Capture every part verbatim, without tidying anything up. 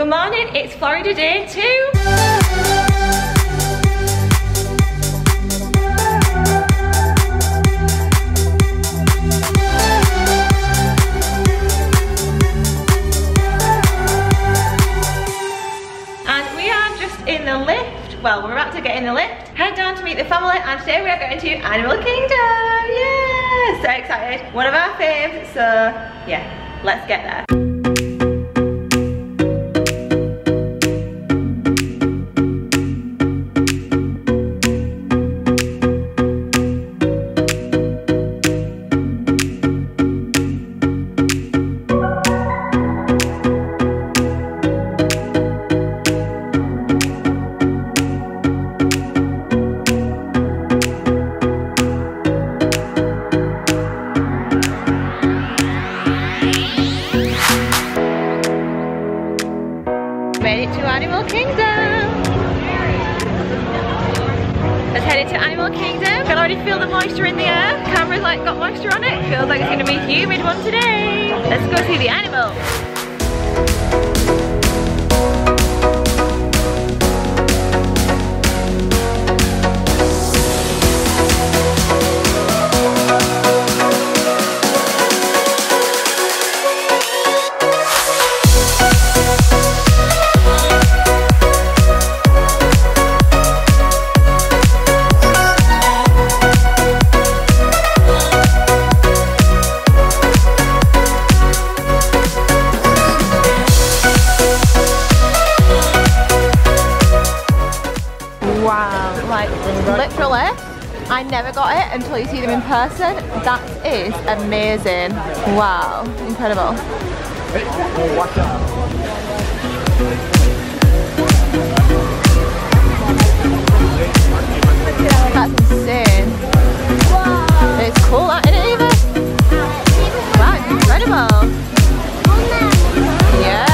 Good morning, it's Florida day two. And we are just in the lift. Well, we're about to get in the lift, head down to meet the family, and today we are going to Animal Kingdom. Yeah, so excited. One of our faves, so yeah, let's get there. Until you see them in person. That is amazing. Wow, incredible. Oh, watch out. That's insane. Wow. It's cool, that isn't it, even? That's incredible. Yeah.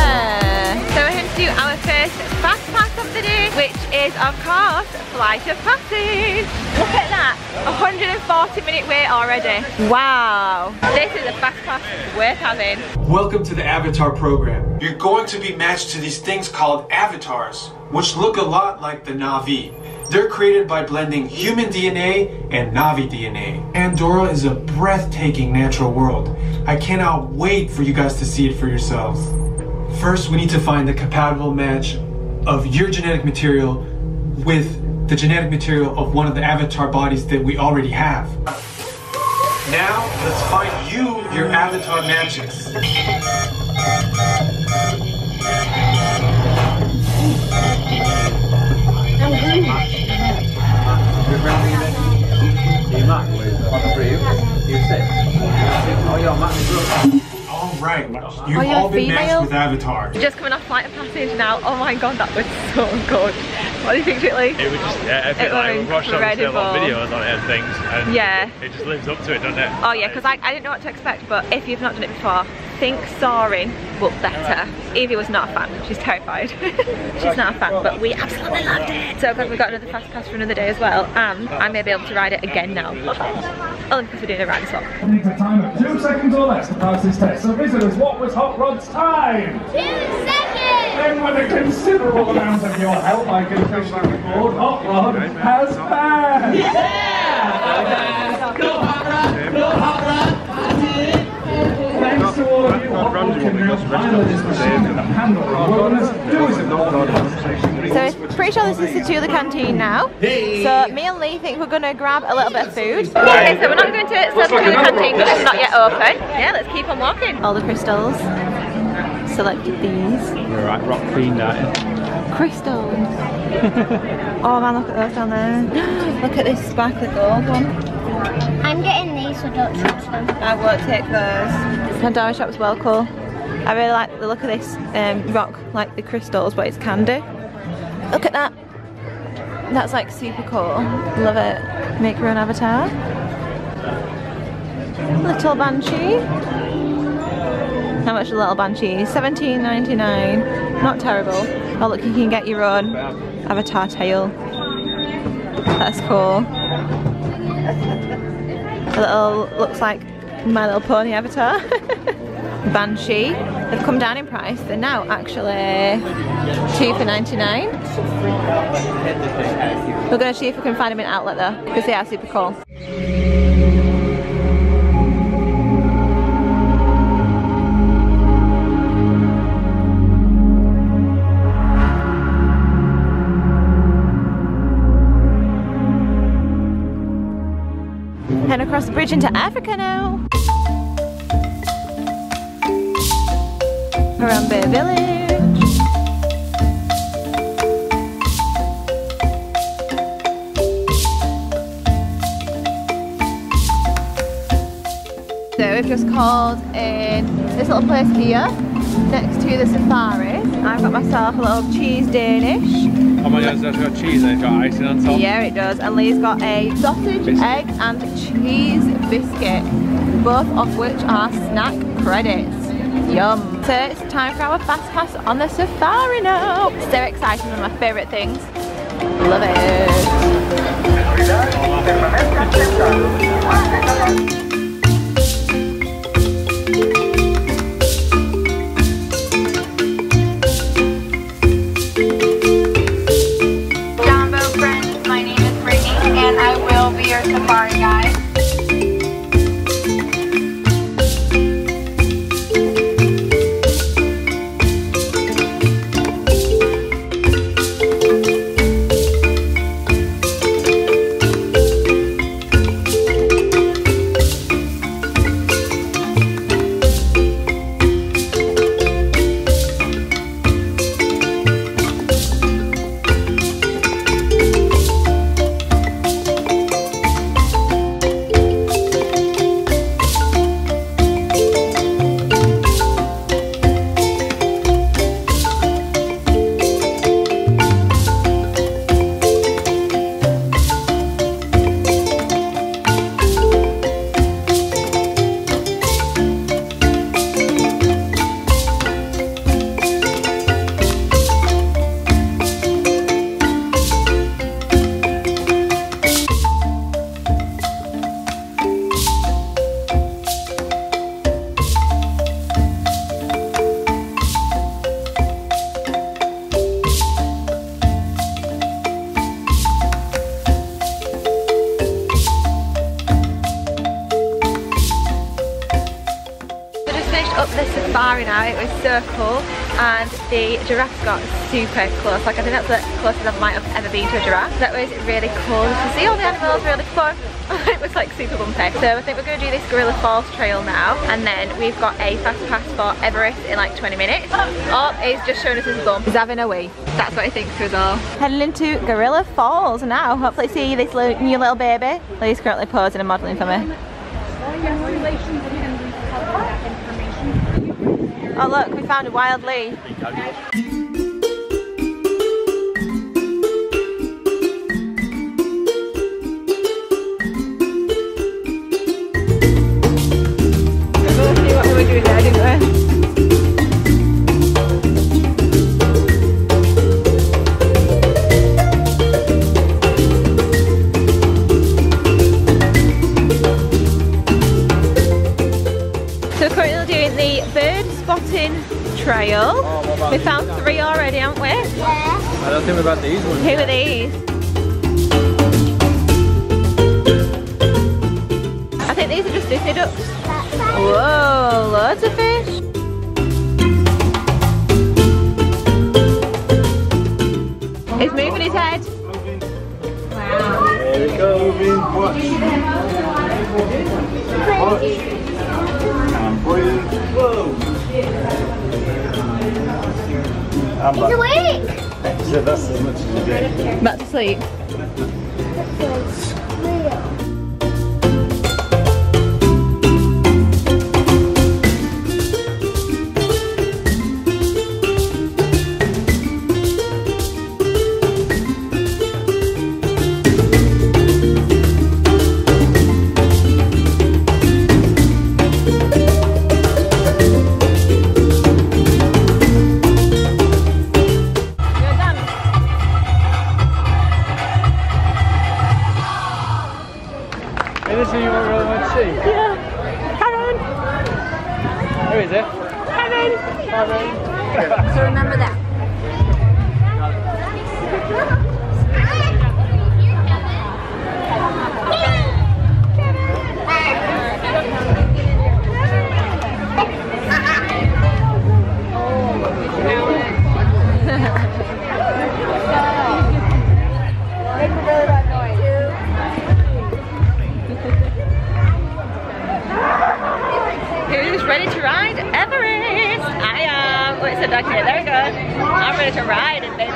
So we're going to do our first fast pass of the day, which is of course Flight of Passage. Look at that. one hundred forty minute wait already. Wow. This is a fast pass worth having. Welcome to the Avatar program. You're going to be matched to these things called avatars, which look a lot like the Na'vi. They're created by blending human D N A and Na'vi D N A. Pandora is a breathtaking natural world. I cannot wait for you guys to see it for yourselves. First, we need to find the compatible match of your genetic material with the genetic material of one of the avatar bodies that we already have. Now, let's find you your avatar matches. Alright, you've oh, all been female? Matched with avatars. Just coming off Flight of Passage now. Oh my god, that was so good. What do you think, Lee? It was just yeah, epic. It like, we've watched obviously a lot of videos on it and things, and yeah, it just lives up to it, doesn't it? Oh yeah, because I, I didn't know what to expect, but if you've not done it before, think soaring, but better. Evie was not a fan, she's terrified. She's not a fan, but we absolutely loved it. So glad we got another fast pass for another day as well, and I may be able to ride it again now. Only because we're doing a round swap. You need a time of two seconds or less to pass this test. So visitors, what was Hot Rod's time? Two seconds! Then with a considerable amount of your help, I can officially record Hot Rod has passed! Yeah! Okay. Go Hot Rod! Go Hot Rod! Thanks to all of you Hot Rod can now pilot this machine in the Pandora wilderness. Do as important. So I'm pretty sure this is the Tula Canteen now. Hey. So me and Lee think we're going to grab a little bit of food. Okay, so we're not going to the Tula Canteen because it's not yet open. Yeah, let's keep on walking. All the crystals. Selected these. You're right, rock queen that. Crystals. Oh man, look at those down there. Look at this sparkly gold one. I'm getting these, so don't touch them. I won't take those. Pandora shop's well cool. I really like the look of this um, rock, like the crystals, but it's candy. Look at that. That's like super cool. Love it. Make your own avatar. Little banshee. How much a little banshee? seventeen ninety-nine. Not terrible. Oh look, you can get your own avatar tail. That's cool. A little, looks like My Little Pony avatar. Banshee. They've come down in price. They're now actually two for ninety-nine. We're going to see if we can find them in Outlet though, because they are super cool. And across the bridge into Africa now. Harambe Village. So we've just called in this little place here next to the safari. I've got myself a little cheese Danish. Oh my gosh, that's got cheese and it's got icing on top. Yeah, it does. And Lee's got a sausage, biscuit. egg and cheese biscuit, both of which are snack credits. Yum. So it's time for our fast pass on the safari now. So exciting, one of my favourite things. Love it. Safari guide. Cool, and the giraffe got super close. Like, I think that's the closest I might have ever been to a giraffe. That was really cool to see all the animals, really fun. It was like super bumpy. So I think we're going to do this Gorilla Falls trail now, and then we've got a fast pass for Everest in like twenty minutes. Oh, he's just showing us his bum. He's having a wee. That's what he thinks to us all. Heading into Gorilla Falls now. Hopefully see this little, new little baby. Lee's currently posing and modelling for me. Oh look, we found a wild Lee. We'll see what we were doing there, didn't we? Trail. Oh, we found these? three already, haven't we? Yeah. I don't think about these ones. Who are these? I think these are just Disney ducks. Whoa, loads of fish. He's moving his head. Wow. There we go. I'm He's awake! So that's as much as you get. Back to sleep. I'm ready to ride it, baby.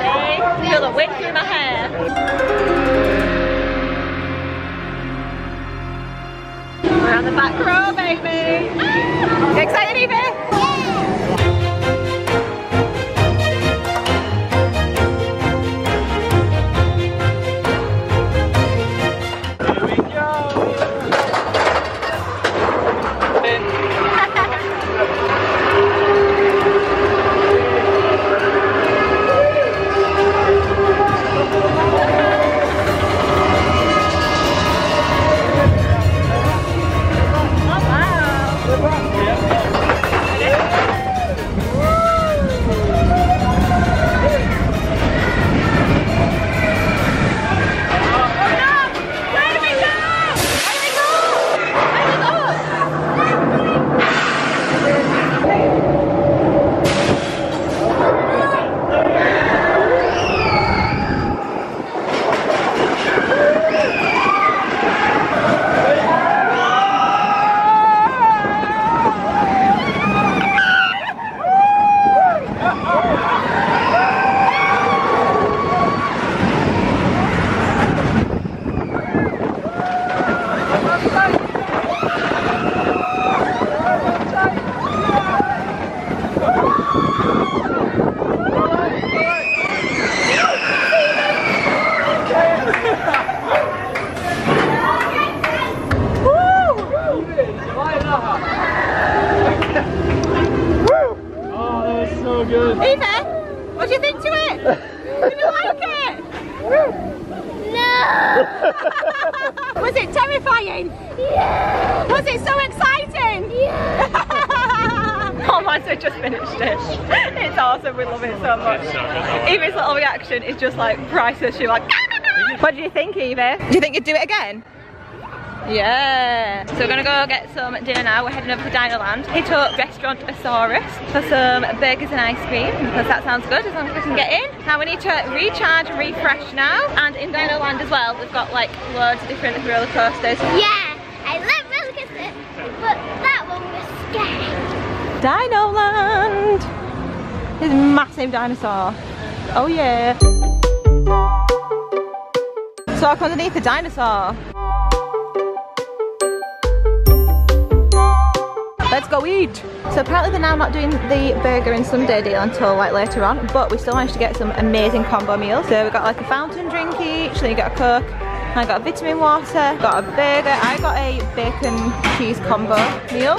Feel the wind through my hair. We're on the back row, baby. Ah! Excited, Eva? Yeah. It's just like priceless. She like, what do you think, Eva? Do you think you'd do it again? Yeah. So we're gonna go get some dinner now. We're heading over to Dinoland. He took Restaurantosaurus for some burgers and ice cream because that sounds good as long as we can get in. Now we need to recharge and refresh now. And in Dinoland as well, we've got like loads of different roller coasters. Yeah, I love roller coasters, but that one was scary. Dinoland is a massive dinosaur. Oh yeah. So I come underneath the dinosaur. Let's go eat. So apparently they're now not doing the burger and Sunday deal until like later on, but we still managed to get some amazing combo meals. So we got like a fountain drink each, then you got a Coke, and I got a vitamin water, got a burger, I got a bacon cheese combo meal.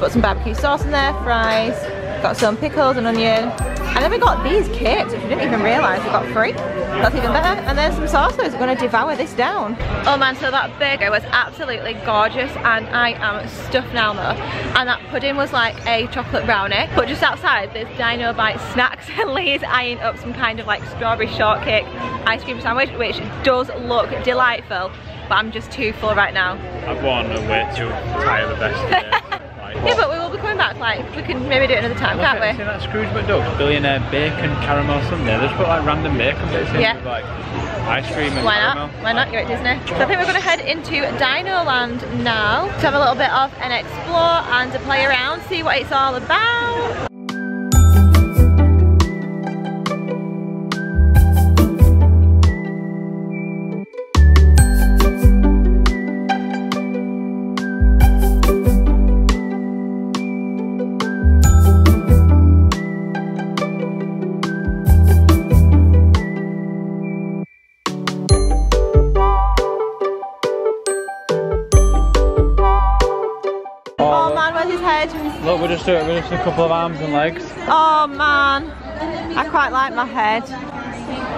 Put some barbecue sauce in there, fries, got some pickles and onion. And then we got these kits, which we didn't even realise we got free. That's even better. And there's some sauces. We're going to devour this down. Oh man, so that burger was absolutely gorgeous and I am stuffed now though. And that pudding was like a chocolate brownie. But just outside there's Dino Bite snacks and Lee's eyeing up some kind of like strawberry shortcake ice cream sandwich, which does look delightful. But I'm just too full right now. I've won and we're too tired of the best today. Yeah, but we will be coming back, like, we can maybe do it another time, can't we? See that Scrooge McDuck, billionaire bacon caramel sundae. They just put like random bacon bits in yeah. with like ice cream and Why caramel. Not? Why not? You're at Disney. So I think we're going to head into Dinoland now to have a little bit of an explore and to play around, see what it's all about. Look, we're just, we're just a couple of arms and legs. Oh man, I quite like my head.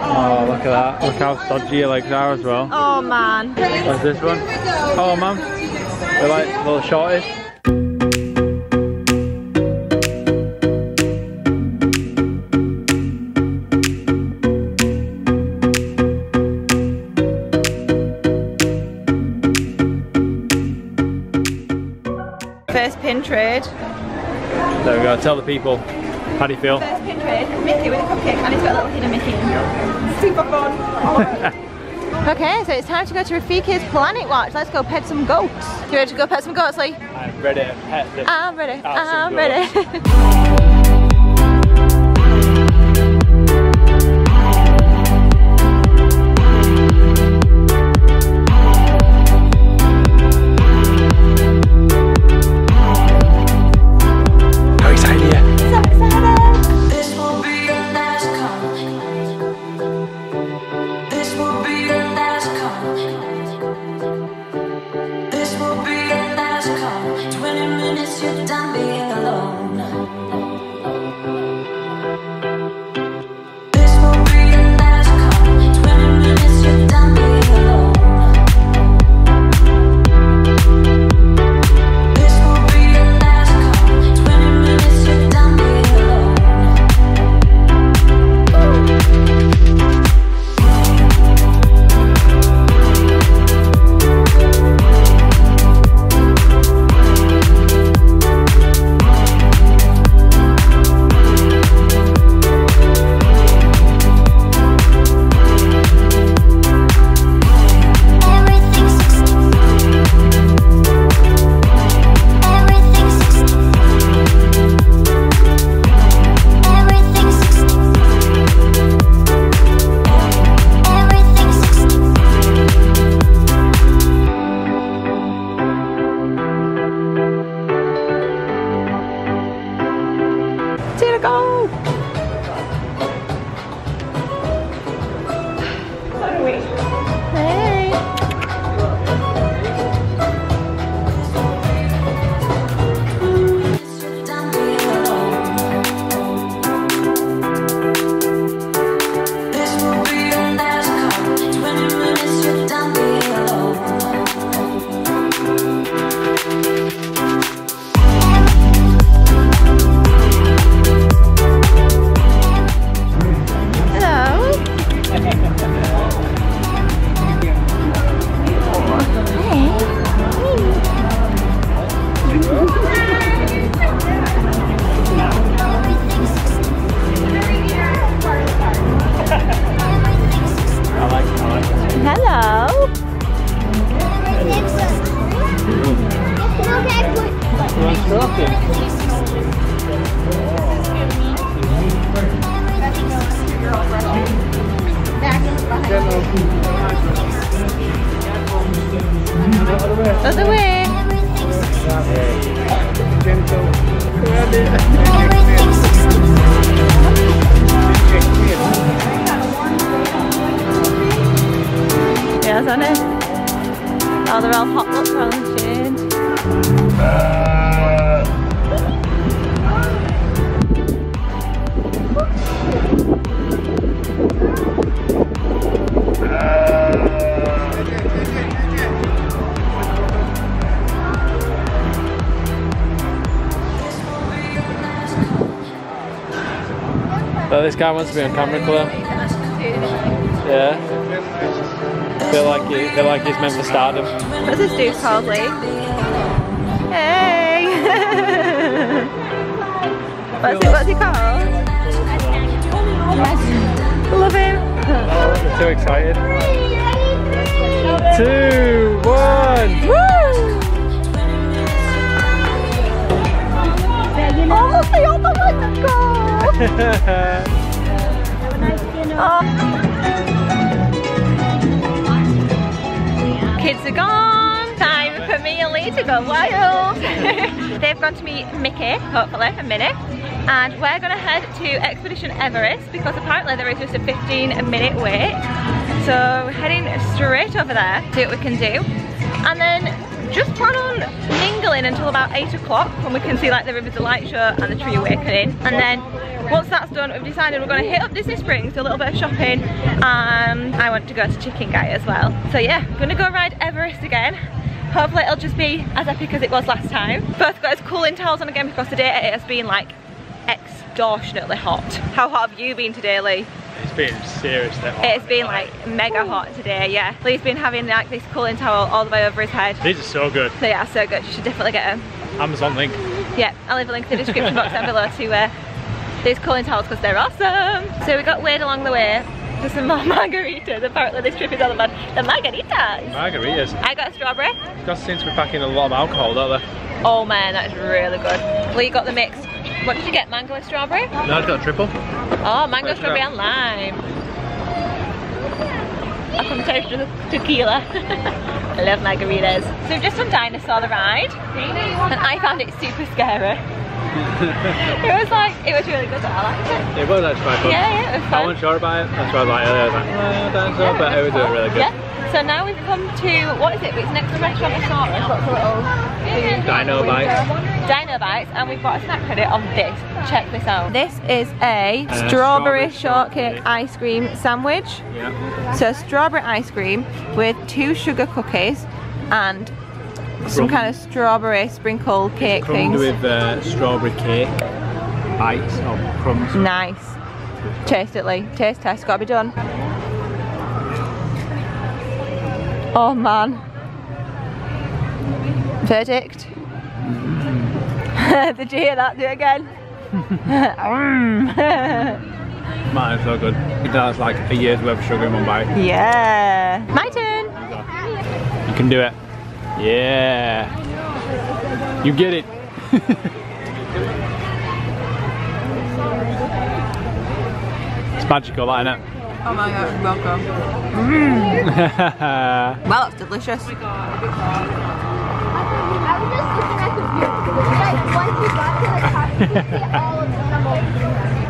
Oh, look at that. Look how stodgy your legs are as well. Oh man. What's this one? Oh man, they're like little shorties. First pin trade. There we go, tell the people. How do you feel? First pin trade, Mickey with a cupcake and it's got a little hint of Mickey. Yep. Super fun. Okay, so it's time to go to Rafiki's Planet Watch. Let's go pet some goats. You ready to go pet some goats, Lee? I'm ready to pet them. I'm ready, I'm ready. Oh, this guy wants to be on camera club. Yeah. Feel like he, feel like he's meant for stardom. What's this dude called, Lee? Hey! what's, it, what's he called? Love him. Oh, I'm so excited. Two, one. Woo! Oh, look, they all look like the girl! Have a nice dinner. Oh. Kids are gone. Time for me and Lee to go wild. They've gone to meet Mickey, hopefully, and Minnie. And we're going to head to Expedition Everest because apparently there is just a fifteen minute wait. So we're heading straight over there, see what we can do. And then just plan on mingling until about eight o'clock when we can see like the Rivers of Light show and the Tree Awakening, and then once that's done we've decided we're going to hit up Disney Springs, do a little bit of shopping, and I want to go to Chicken Guy as well. So yeah, I'm going to go ride Everest again. Hopefully it'll just be as epic as it was last time. Both got his cooling towels on again because today it has been like extortionately hot. How hot have you been today, Lee? It's been seriously hot. It's been like mega hot today, yeah. Lee's been having like this cooling towel all the way over his head. These are so good. So yeah, so good. You should definitely get them. Amazon link. Yeah, I'll leave a link to the description box down below to uh, these cooling towels because they're awesome. So we got weighed along the way for some more margaritas. Apparently this trip is all about the margaritas. Margaritas. I got a strawberry. Because since we're packing a lot of alcohol, don't they? Oh man, that's really good. Lee got the mix. What did you get? Mango and strawberry? No, I got a triple. Oh, mango, Let's strawberry, and lime. A concoction of tequila. I love margaritas. So we've just done Dinosaur the ride, and I found it super scary. It was like, it was really good. I liked it. It was actually quite fun. Yeah, yeah, it was fun. I wasn't sure about it. That's why I was like, I was like, oh, Dinosaur, yeah, but it was doing really good. Yeah. So now we've come to what is it? It's next to Restaurantosaurus. What's a little food. Dino Bite. Dino Bites, and we've got a snack credit on this. Check this out. This is a uh, strawberry, strawberry shortcake ice cream sandwich. Yeah. So strawberry ice cream with two sugar cookies and some kind of strawberry sprinkled cake things. With uh, strawberry cake bites or crumbs. Nice. Taste it, Lee. Taste test. Gotta be done. Oh man. Verdict. Did you hear that? Do it again. Mine is so good. That's like a year's worth of sugar in one bite. Yeah. My turn. You can do it. Yeah. You get it. It's magical, that, isn't it? Oh my god, welcome. Mm. Well, it's delicious. Oh my god.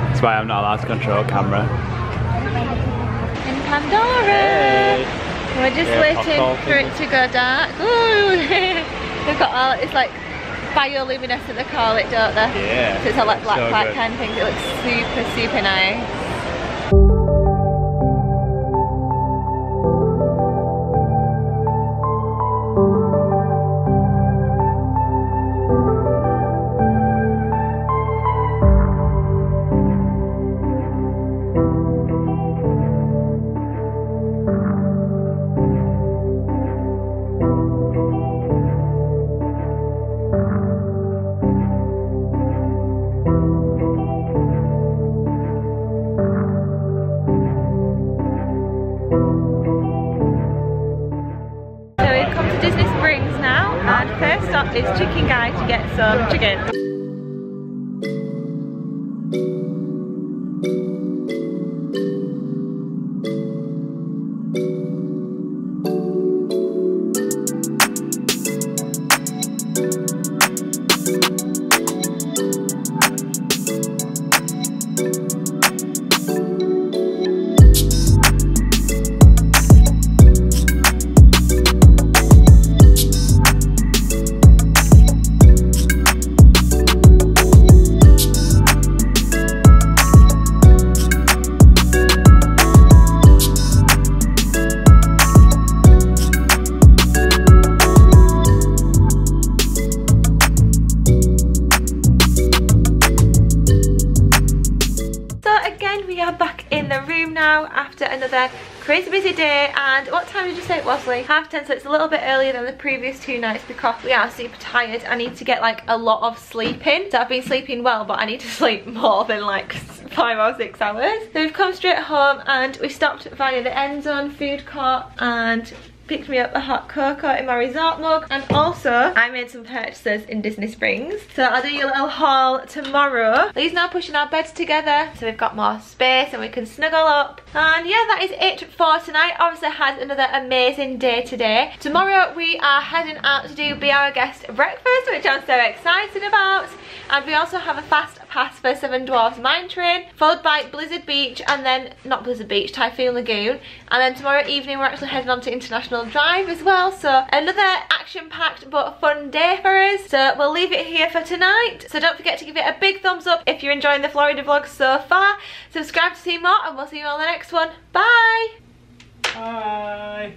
That's why I'm not allowed to control camera. In Pandora! Hey. We're just yeah, waiting all, for it to go dark. We've got all, it's like bioluminescent they call it, don't they? Yeah. So it's all like black so light kind of things. It looks super, super nice. It's Chicken Guy to get some chicken. room now after another crazy busy day. And what time did you say it was, Lee? half ten, so it's a little bit earlier than the previous two nights because we are super tired. I need to get like a lot of sleep in. So I've been sleeping well, but I need to sleep more than like five or six hours. So we've come straight home and we stopped via the End Zone food court and picked me up a hot cocoa in my resort mug, and also I made some purchases in Disney Springs. So I'll do you a little haul tomorrow. Lee's now pushing our beds together so we've got more space and we can snuggle up. And yeah, that is it for tonight. Obviously I had another amazing day today. Tomorrow we are heading out to do Be Our Guest breakfast, which I'm so excited about. And we also have a fast pass for Seven Dwarfs Mine Train, followed by Blizzard Beach, and then, not Blizzard Beach, Typhoon Lagoon. And then tomorrow evening we're actually heading on to International Drive as well. So another action-packed but fun day for us. So we'll leave it here for tonight. So don't forget to give it a big thumbs up if you're enjoying the Florida vlog so far. Subscribe to see more, and we'll see you on the next one. Bye! Bye!